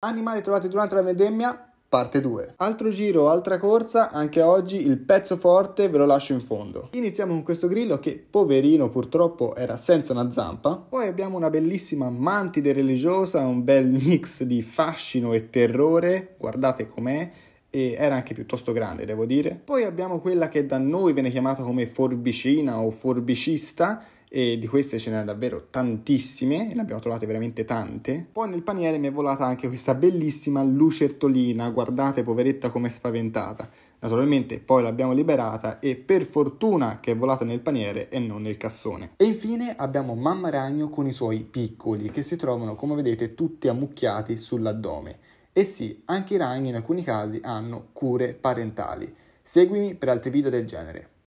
Animali trovati durante la vendemmia, parte 2. Altro giro, altra corsa, anche oggi il pezzo forte ve lo lascio in fondo. Iniziamo con questo grillo che, poverino, purtroppo era senza una zampa. Poi abbiamo una bellissima mantide religiosa, un bel mix di fascino e terrore, guardate com'è, e era anche piuttosto grande, devo dire. Poi abbiamo quella che da noi viene chiamata come forbicina o forbicista, e di queste ce n'erano davvero tantissime, ne abbiamo trovate veramente tante. Poi nel paniere mi è volata anche questa bellissima lucertolina, guardate poveretta com'è spaventata. Naturalmente poi l'abbiamo liberata e per fortuna che è volata nel paniere e non nel cassone. E infine abbiamo Mamma Ragno con i suoi piccoli che si trovano, come vedete, tutti ammucchiati sull'addome. E sì, anche i ragni in alcuni casi hanno cure parentali. Seguimi per altri video del genere.